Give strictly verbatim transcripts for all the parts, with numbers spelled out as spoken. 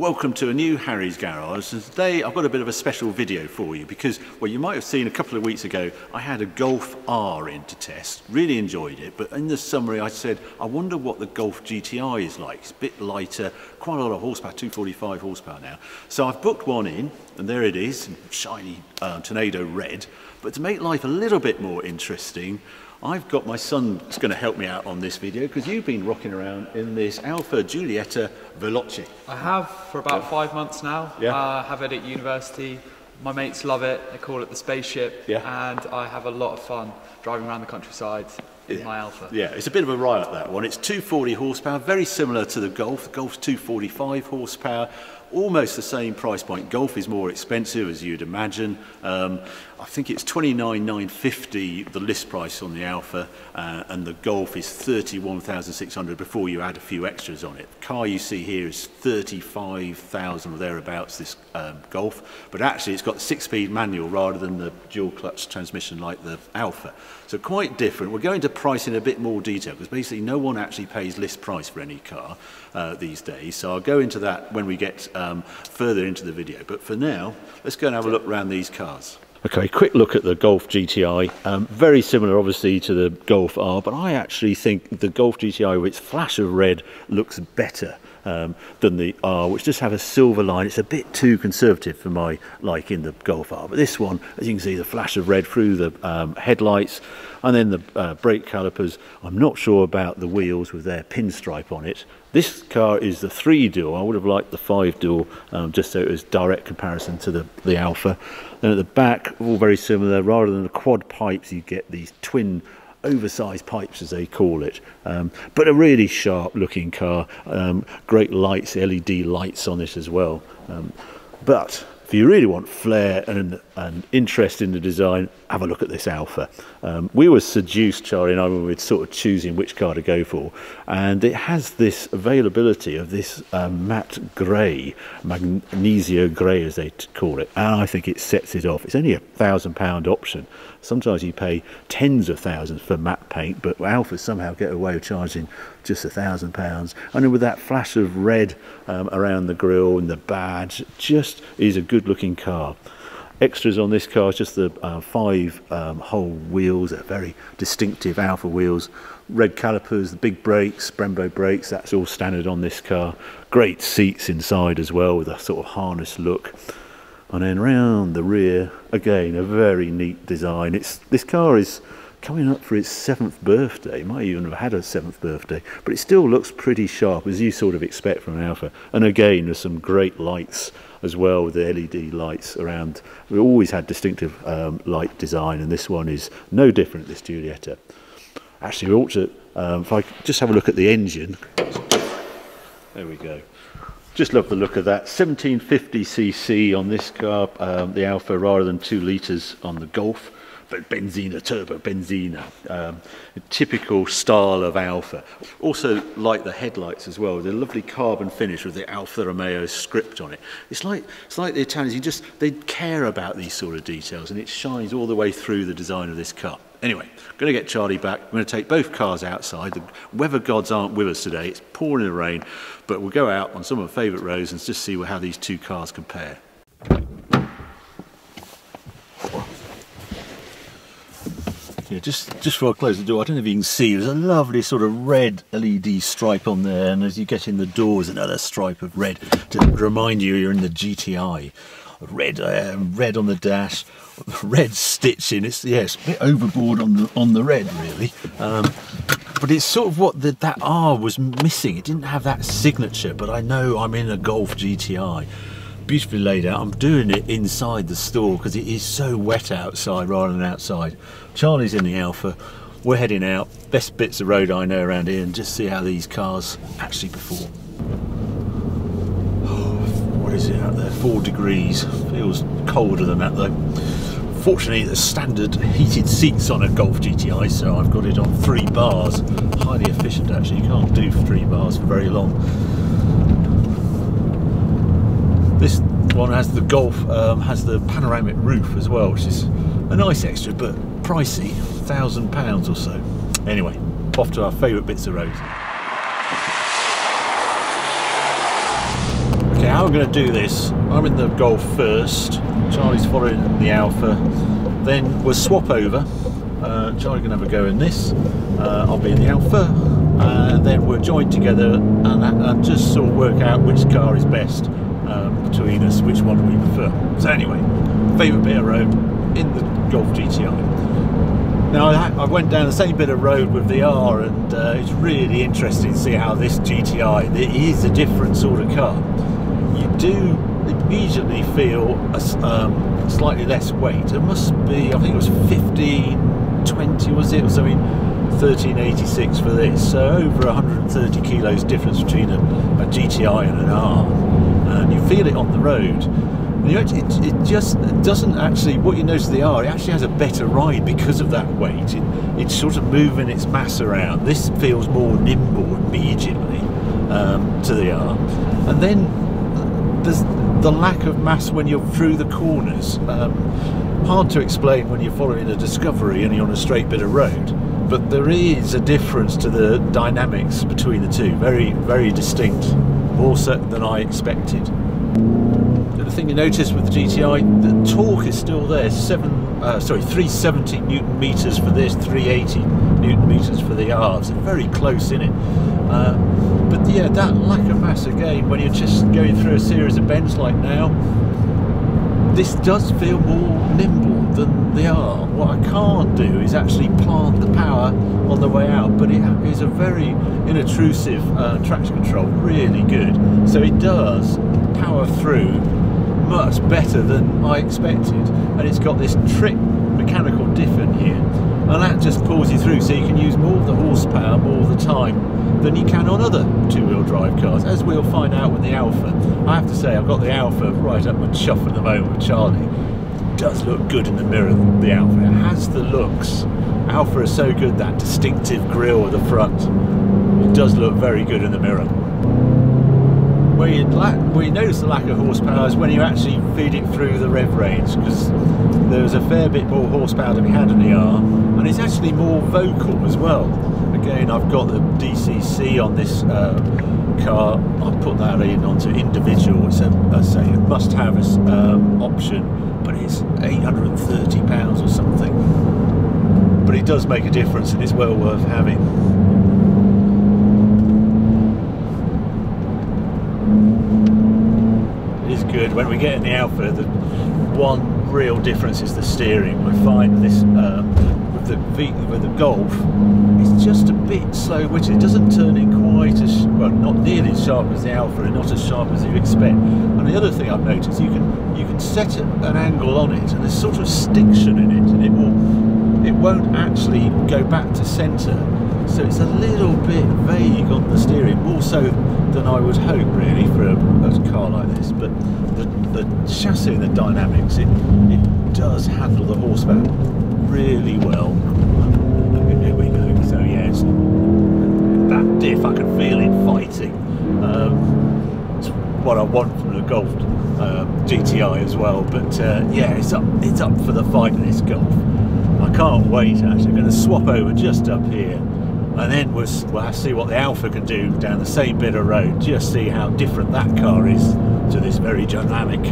Welcome to a new Harry's Garage, and today I've got a bit of a special video for you because, well, you might have seen a couple of weeks ago I had a Golf R in to test, really enjoyed it, but in the summary I said I wonder what the Golf G T I is like. It's a bit lighter, quite a lot of horsepower, two forty-five horsepower now. So I've booked one in, and there it is, shiny uh, tornado red, but to make life a little bit more interesting, I've got my son that's going to help me out on this video because you've been rocking around in this Alfa Giulietta Veloce. I have for about yeah. five months now. Yeah. Uh, I have it at university. My mates love it. They call it the spaceship. Yeah. And I have a lot of fun driving around the countryside in yeah. my Alfa. Yeah, it's a bit of a riot, that one. It's two forty horsepower, very similar to the Golf. The Golf's two forty-five horsepower. Almost the same price point. Golf is more expensive, as you'd imagine. Um, I think it's twenty-nine thousand nine hundred fifty dollars the list price on the Alfa, uh, and the Golf is thirty-one thousand six hundred dollars before you add a few extras on it. The car you see here is thirty-five thousand dollars or thereabouts, this um, Golf, but actually it's got a six-speed manual rather than the dual-clutch transmission like the Alfa. So quite different. We're going to price in a bit more detail because basically no one actually pays list price for any car uh, these days, so I'll go into that when we get Um, further into the video, but for now let's go and have a look around these cars. Okay, quick look at the Golf G T I. Um, very similar obviously to the Golf R, but I actually think the Golf G T I with its flash of red looks better um, than the R, which just have a silver line. It's a bit too conservative for my liking, the Golf R, but this one, as you can see, the flash of red through the um, headlights and then the uh, brake calipers. I'm not sure about the wheels with their pinstripe on it. This car is the three door. I would have liked the five door, um, just so it was direct comparison to the, the Alfa. Then at the back, all very similar. Rather than the quad pipes, you get these twin oversized pipes, as they call it. Um, but a really sharp looking car. Um, great lights, L E D lights on it as well. Um, but if you really want flair and, and interest in the design, have a look at this Alfa. Um, we were seduced, Charlie and I, when we were sort of choosing which car to go for, and it has this availability of this uh, matte grey, magnesia grey as they call it, and I think it sets it off. It's only a thousand pound option. Sometimes you pay tens of thousands for matte paint, but Alfas somehow get away with charging just a thousand pounds. And then with that flash of red um, around the grille and the badge, just is a good looking car. Extras on this car is just the uh, five um, hole wheels, they're very distinctive Alfa wheels, red calipers, the big brakes, Brembo brakes, that's all standard on this car. Great seats inside as well with a sort of harness look. And then round the rear, again a very neat design. It's this car is coming up for its seventh birthday. It might even have had a seventh birthday, but it still looks pretty sharp, as you sort of expect from an Alfa. And again, there's some great lights as well with the L E D lights around. We always had distinctive um, light design, and this one is no different, this Giulietta. Actually, we ought to, um, if I just have a look at the engine. There we go. Just love the look of that. seventeen fifty c c on this car, um, the Alfa, rather than two litres on the Golf. But benzina, turbo benzina, um, a typical style of Alfa. Also like the headlights as well, the lovely carbon finish with the Alfa Romeo script on it. It's like, it's like the Italians, you just, they care about these sort of details, and it shines all the way through the design of this car. Anyway, I'm going to get Charlie back. I'm going to take both cars outside. The weather gods aren't with us today. It's pouring in the rain, but we'll go out on some of my favourite roads and just see how these two cars compare. Yeah, just, just before I close the door, I don't know if you can see, there's a lovely sort of red L E D stripe on there, and as you get in the door, there's another stripe of red to remind you you're in the G T I. Red, uh, red on the dash, red stitching. It's yes, yeah, a bit overboard on the on the red really, um, but it's sort of what the, that R was missing. It didn't have that signature. But I know I'm in a Golf G T I. Beautifully laid out. I'm doing it inside the store because it is so wet outside rather than outside. Charlie's in the Alfa. We're heading out. Best bits of road I know around here, and just see how these cars actually perform. Oh, what is it out there? Four degrees. Feels colder than that though. Fortunately, the standard heated seats on a Golf G T I, so I've got it on three bars. Highly efficient actually. You can't do three bars for very long. This one has the Golf, um, has the panoramic roof as well, which is a nice extra, but pricey, one thousand pounds or so. Anyway, off to our favourite bits of road. Okay, our I'm going to do this, I'm in the Golf first, Charlie's following the Alfa, then we'll swap over, uh, Charlie can have a go in this, uh, I'll be in the Alfa, and then we'll join together and, and just sort of work out which car is best um, between us, which one we prefer. So anyway, favourite bit of road in the Golf G T I. Now I, I went down the same bit of road with the R, and uh, it's really interesting to see how this G T I, it is a different sort of car. Do immediately feel a, um, slightly less weight. It must be, I think it was fifteen twenty, was it, or something, thirteen eighty-six for this, so over one hundred thirty kilos difference between a, a G T I and an R, and you feel it on the road. And you actually, it, it just it doesn't actually, what you notice the R, it actually has a better ride because of that weight. It, it's sort of moving its mass around. This feels more nimble immediately um, to the R. And then there's the lack of mass when you're through the corners. Um, hard to explain when you're following a discovery and you're on a straight bit of road, but there is a difference to the dynamics between the two. Very, very distinct, more so than I expected. The thing you notice with the G T I, the torque is still there. Seven, uh, sorry, three seventy newton meters for this, three eighty newton meters for the R. So very close in it. Uh, But yeah, that lack of mass again, when you're just going through a series of bends like now, this does feel more nimble than the R. What I can't do is actually plant the power on the way out, but it is a very unobtrusive uh, traction control, really good. So it does power through much better than I expected. And it's got this trick mechanical diff in here, and that just pulls you through, so you can use more of the horsepower more of the time than you can on other two-wheel drive cars, as we'll find out with the Alfa. I have to say, I've got the Alfa right up my chuff at the moment with Charlie. It does look good in the mirror, the Alfa. It has the looks. Alfa is so good, that distinctive grille at the front. It does look very good in the mirror. Where you, lack, where you notice the lack of horsepower is when you actually feed it through the rev range, because there's a fair bit more horsepower to be had in the R, and it's actually more vocal as well. Again, I've got the D C C on this uh, car. I've put that in onto individual. It's a, I say, a must-have um, option, but it's eight hundred and thirty pounds or something. But it does make a difference, and it's well worth having. Good. When we get in the Alfa, the one real difference is the steering. We find this uh, with the v, with the Golf, it's just a bit slow, which it doesn't turn in quite as well, not nearly as sharp as the Alfa, and not as sharp as you expect. And the other thing I've noticed, you can you can set an angle on it, and there's sort of stiction in it, and it will it won't actually go back to centre. So it's a little bit vague on the steering, more so than I would hope really for a, a car like this. But the, the chassis and the dynamics, it, it does handle the horsepower really well. Here we go. So yes, that diff, I can feel it fighting. Um, it's what I want from the Golf uh, G T I as well. But uh, yeah, it's up, it's up for the fight in this Golf. I can't wait actually. I'm going to swap over just up here, and then we'll, we'll have to see what the Alfa can do down the same bit of road, just see how different that car is to this very dynamic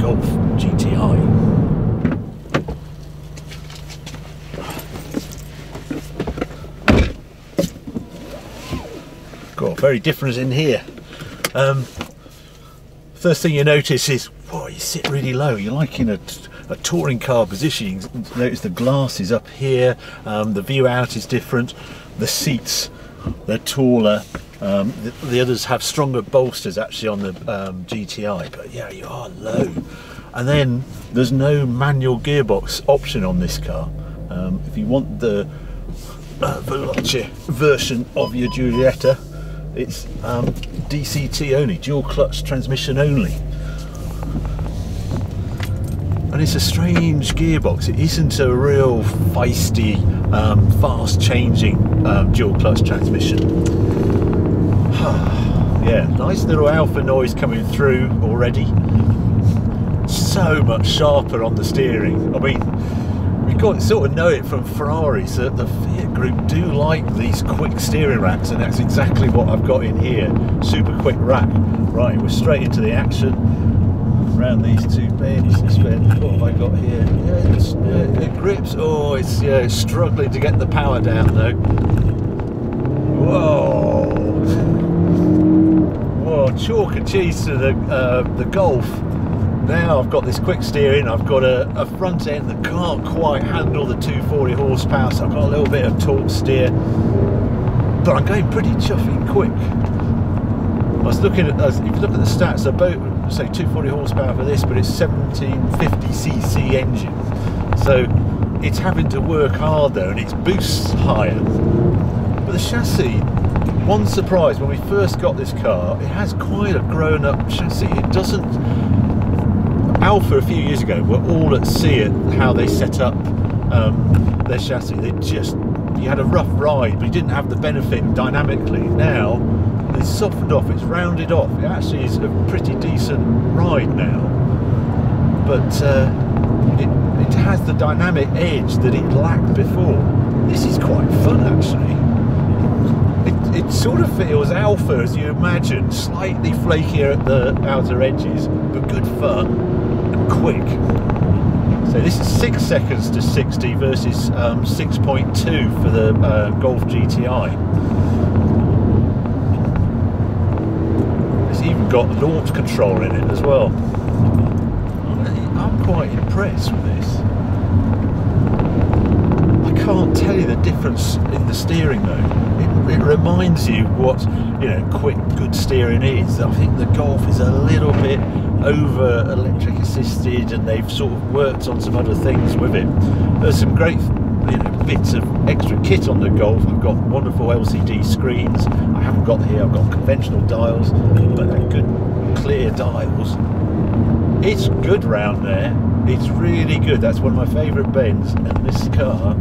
Golf G T I. Got very different in here. Um, first thing you notice is, whoa, you sit really low. You're like in a a touring car positioning. Notice the glass is up here, um, the view out is different, the seats, they're taller, um, the, the others have stronger bolsters actually on the um, G T I, but yeah, you are low. And then there's no manual gearbox option on this car. Um, if you want the uh, Veloce version of your Giulietta, it's um, D C T only, dual clutch transmission only. And it's a strange gearbox. It isn't a real feisty, um, fast-changing um, dual-clutch transmission. Yeah, nice little Alfa noise coming through already. So much sharper on the steering. I mean, we got sort of know it from Ferrari, so the Fiat Group do like these quick steering racks, and that's exactly what I've got in here. Super quick rack. Right, we're straight into the action. Around these two bends, what have I got here? Yeah, it's, uh, it grips. Oh, it's yeah, struggling to get the power down though. Whoa! Whoa! Chalk and cheese to the uh, the Golf. Now I've got this quick steering, I've got a, a front end that can't quite handle the two hundred forty horsepower, so I've got a little bit of torque steer, but I'm going pretty chuffy quick. I was looking at, if you look at the stats, they're both, say two hundred forty horsepower for this, but it's seventeen fifty c c engine, so it's having to work harder and its boosts higher. But the chassis, one surprise, when we first got this car, it has quite a grown up chassis. It doesn't, Alfa a few years ago were all at sea at how they set up um, their chassis. They just, you had a rough ride, but you didn't have the benefit dynamically. Now it's softened off, it's rounded off. It actually is a pretty decent ride now, but uh, it, it has the dynamic edge that it lacked before. This is quite fun actually. It, it sort of feels Alfa as you imagine, slightly flakier at the outer edges, but good fun. Quick. So this is six seconds to sixty versus um, six point two for the uh, Golf G T I. It's even got launch control in it as well. I'm quite impressed with this. I can't tell you the difference in the steering though. It, it reminds you what, you know, quick good steering is. I think the Golf is a little bit over electric assisted, and they've sort of worked on some other things with it. There's some great, you know, bits of extra kit on the Golf. I've got wonderful L C D screens. I haven't got here, I've got conventional dials, but they're good clear dials. It's good round there, it's really good. That's one of my favourite bends, and this car,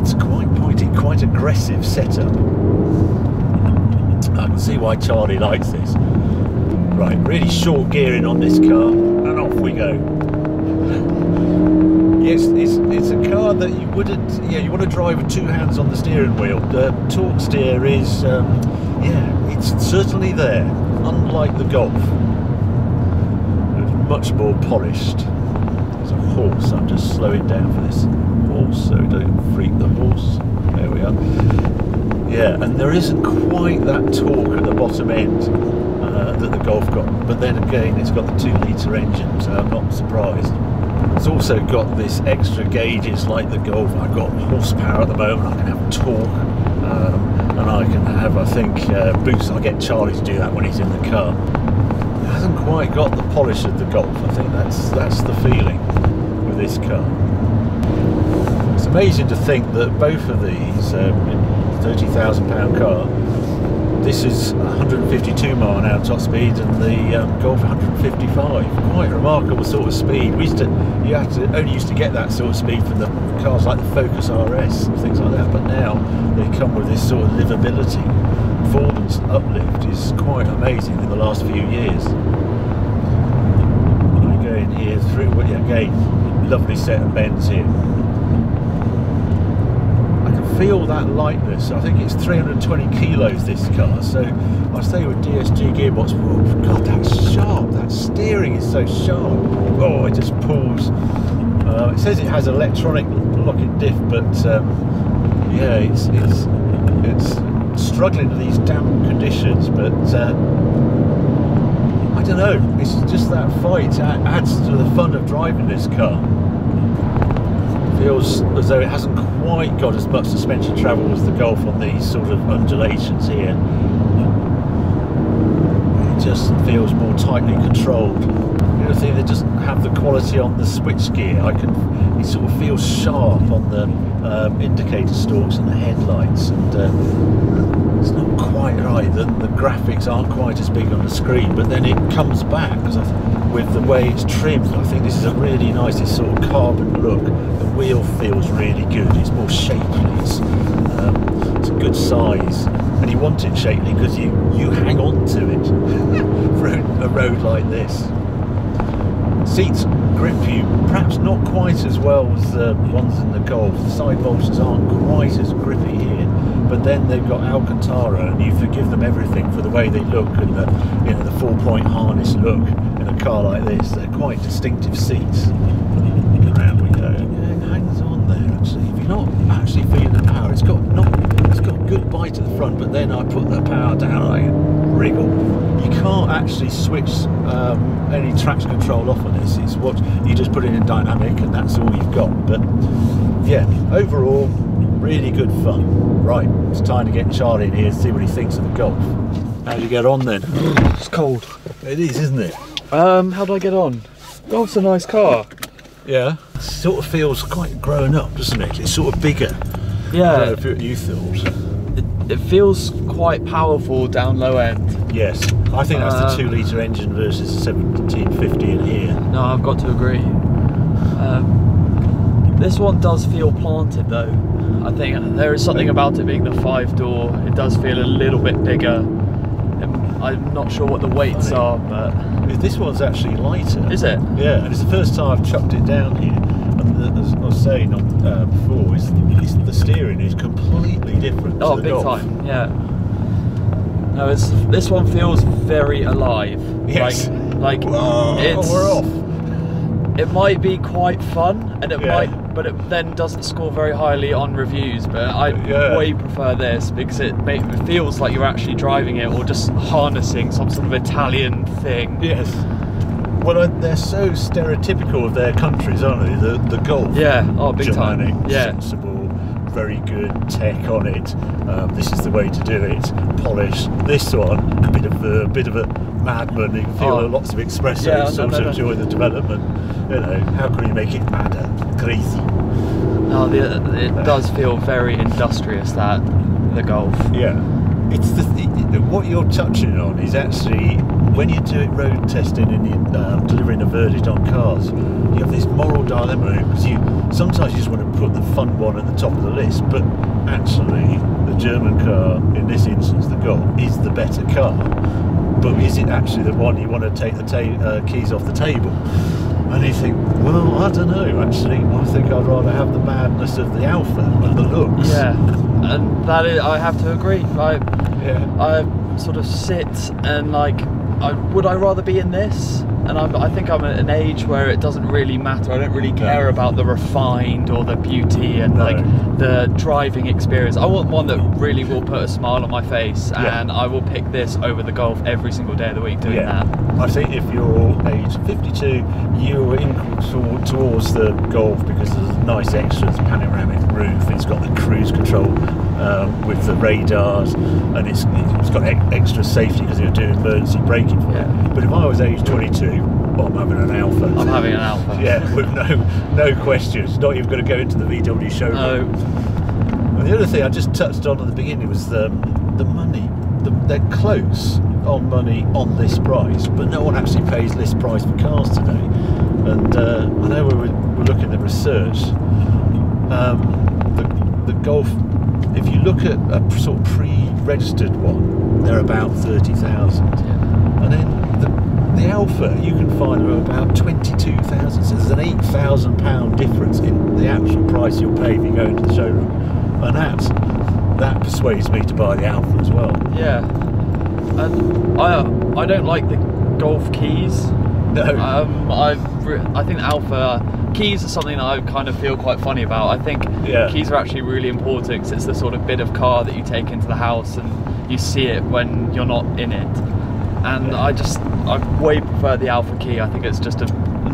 it's quite pointy, quite aggressive setup. I can see why Charlie likes this. Right, really short gearing on this car, and off we go. Yes, it's, it's a car that you wouldn't, yeah, you want to drive with two hands on the steering wheel. The torque steer is, um, yeah, it's certainly there, unlike the Golf. It's much more polished. There's a horse, I'm just slowing down for this horse, so don't freak the horse. There we are. Yeah, and there isn't quite that torque at the bottom end. Uh, that the Golf got, but then again it's got the two litre engine, so I'm not surprised. It's also got this extra gauges like the Golf. I've got horsepower at the moment, I can have torque, um, and I can have, I think, uh, boost. I'll get Charlie to do that when he's in the car. It hasn't quite got the polish of the Golf, I think that's, that's the feeling with this car. It's amazing to think that both of these, um, thirty thousand pound car, this is one hundred fifty-two mile an hour top speed, and the um, Golf one hundred fifty-five. Quite a remarkable sort of speed. We used to, you had to only used to get that sort of speed from the cars like the Focus R S and things like that. But now they come with this sort of livability. Performance uplift is quite amazing in the last few years. I'm going here through. Well, yeah, again, lovely set of bends here. Feel that lightness. I think it's three hundred twenty kilos this car, so I say with D S G gearbox, oh god, that's sharp, that steering is so sharp. Oh, it just pulls. Uh, it says it has electronic locking diff, but um, yeah, it's, it's it's struggling with these damp conditions, but uh, I don't know, it's just that fight that adds to the fun of driving this car. Feels as though it hasn't quite got as much suspension travel as the Golf on these sort of undulations here. It just feels more tightly controlled. The other thing, that doesn't have the quality on the switchgear. I can, it sort of feels sharp on the um, indicator stalks and the headlights, and uh, it's not quite right that the graphics aren't quite as big on the screen. But then it comes back because with the way it's trimmed, I think this is a really nice, this sort of carbon look. The wheel feels really good, it's more shapely, it's, um, it's a good size, and you want it shapely because you, you hang on to it for a road like this. seats grip you perhaps not quite as well as the ones in the Golf. The side bolsters aren't quite as grippy here, but then they've got Alcantara, and you forgive them everything for the way they look, and the, you know, the four-point harness look in a car like this. They're quite distinctive seats. Around we go. Yeah, hangs on there actually. If you're not actually feeling the power, it's got not it's got good bite at the front, but then I put the power down, I wriggle. You can't actually switch um, any traction control off on this. It's what you just put it in dynamic, and that's all you've got. But yeah, overall, really good fun. Right, it's time to get Charlie in here and see what he thinks of the Golf. How'd you get on then? It's cold. It is, isn't it? Um, how do I get on? Golf's a nice car. Yeah. It sort of feels quite grown up, doesn't it? It's sort of bigger. Yeah. I don't know what you thought. It feels quite powerful down low end. Yes, I think that's um, the two litre engine versus the seventeen fifty in here. No, I've got to agree. Um, this one does feel planted though. I think there is something about it being the five door. It does feel a little bit bigger. I'm not sure what the weights are, but... This one's actually lighter. Is it? Yeah, and it's the first time I've chucked it down here. As I was saying uh, before, is, is the steering is completely different. Oh, to the big Golf. Time! Yeah. No, it's this one feels very alive. Yes. Like, like Whoa, it's. We're off. It might be quite fun, and it yeah. might, but it then doesn't score very highly on reviews. But I yeah. way prefer this because it, make, it feels like you're actually driving it, or just harnessing some sort of Italian thing. Yes. Well, they're so stereotypical of their countries, aren't they? The, the Golf. Yeah, oh, big Germanic, time. Yeah. Sensible, very good tech on it. Um, this is the way to do it. Polish. This one, a bit of a bit of a madman. You can feel oh. lots of espresso yeah, sort no, no, of no. during the development. You know, how can you make it madder, crazy? No, the, it uh, does feel very industrious, that, the Golf. Yeah. It's the th what you're touching on is actually when you do it road testing and you're uh, delivering a verdict on cars, you have this moral dilemma because you sometimes you just want to put the fun one at the top of the list, but actually the German car, in this instance the Golf, is the better car. But is it actually the one you want to take the ta uh, keys off the table? And you think, well, I don't know actually. I think I'd rather have the madness of the Alfa and the looks. Yeah, and that is, I have to agree. I, yeah. I sort of sit and like, I, would I rather be in this? And I'm, I think I'm at an age where it doesn't really matter. I don't really care no. about the refined or the beauty and no. like the driving experience. I want one that really will put a smile on my face, yeah. and I will pick this over the Golf every single day of the week doing yeah. that. I think if you're age fifty-two, you're in towards the Golf because there's nice extras, panoramic roof, it's got the cruise control um, with the radars, and it's, it's got extra safety because you're doing emergency braking for yeah. it. But if I was age twenty-two, well, I'm having an Alfa. I'm having an Alfa. Yeah, with no no questions. Not even going to go into the V W showroom. No. And the other thing I just touched on at the beginning was the the money. The, they're close on money on list price, but no one actually pays list price for cars today. And uh, I know we were, we're looking at research. Um, the, the Golf, if you look at a sort of pre-registered one, they're about thirty thousand, and then. The Alfa you can find are about twenty-two thousand, so there's an eight thousand pound difference in the actual price you'll pay if you go into the showroom, and that's, that persuades me to buy the Alfa as well. Yeah, and I I don't like the Golf keys. No. Um, I've I think the Alfa keys are something that I kind of feel quite funny about. I think yeah. keys are actually really important because it's the sort of bit of car that you take into the house and you see it when you're not in it. And yeah. I just, I way prefer the Alfa key. I think it's just a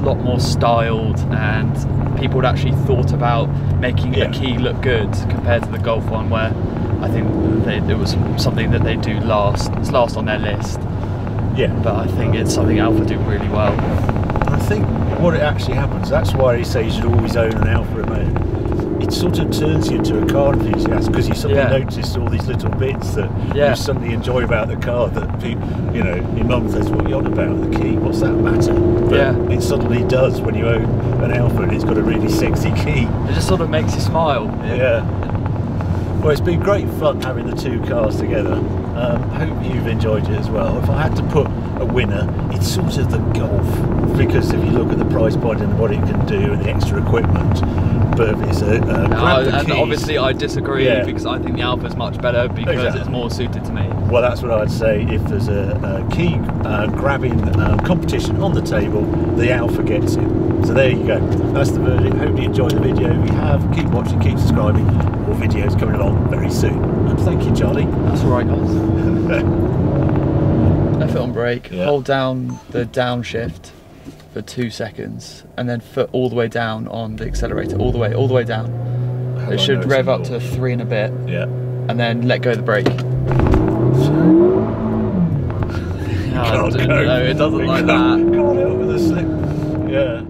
lot more styled, and people had actually thought about making yeah. a key look good compared to the Golf one, where I think they, it was something that they do last. It's last on their list. Yeah. But I think it's something Alfa do really well. I think what it actually happens, that's why they say you should always own an Alfa Romeo. It sort of turns you into a car enthusiast because you suddenly yeah. notice all these little bits that yeah. you suddenly enjoy about the car that people, you know, your mum says, what are you on about, the key, what's that matter? But yeah. it suddenly does when you own an Alfa and it's got a really sexy key. It just sort of makes you smile. Yeah. yeah. Well, it's been great fun having the two cars together. I um, hope you've enjoyed it as well. If I had to put a winner, it's sort of the Golf, because if you look at the price point and what it can do and the extra equipment, but it's a, a no, I, and keys. Obviously I disagree, yeah. Because I think the Alfa is much better because exactly. It's more suited to me. Well, that's what I'd say. If there's a, a key uh, grabbing uh, competition on the table, the Alfa gets it. So there you go. That's the verdict. Hope you enjoyed the video. If you have, keep watching, keep subscribing. More videos coming along very soon. And thank you, Charlie. That's all right, guys. Left foot on brake. Yeah. Hold down the downshift for two seconds, and then foot all the way down on the accelerator, all the way, all the way down. It should rev up to three and a bit. Yeah. And then let go of the brake. No, it doesn't like that. Can't help with a slip. Yeah.